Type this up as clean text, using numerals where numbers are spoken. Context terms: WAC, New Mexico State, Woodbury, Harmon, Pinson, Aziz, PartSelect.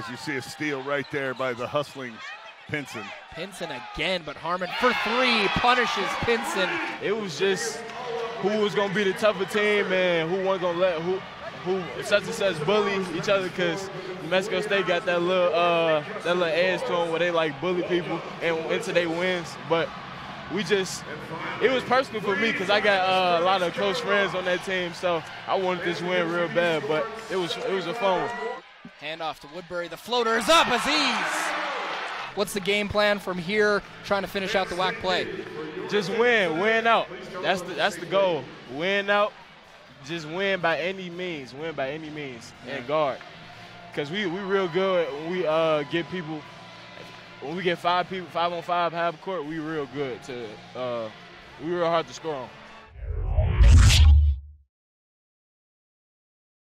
as you see a steal right there by the hustling Pinson. Pinson again, but Harmon for three punishes Pinson. It was just who was gonna be the tougher team and who wasn't gonna let who such and such bully each other, because New Mexico State got that little edge to them where they like bully people and into their wins. But we just, it was personal for me because I got a lot of close friends on that team, so I wanted this win real bad. But it was a fun one. Hand off to Woodbury. The floater is up. Aziz. What's the game plan from here, trying to finish out the WAC play? Just win out. That's the goal. Win out. Just win by any means. Win by any means. Yeah. And guard. Because we real good when we get people, when we get 5 people, 5 on 5, half court, we real good to, we real hard to score on.